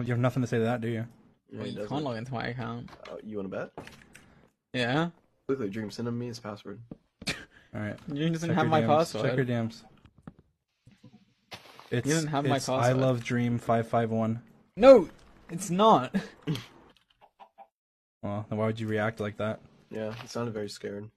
You have nothing to say to that, do you? Well, you can't log into my account. You want to bet? Yeah. Quickly, Dream, send him me his password. Alright. Dream doesn't have my password. Check your DMs. You didn't have my password. I love Dream 551. No, it's not. Well, then why would you react like that? Yeah, it sounded very scared.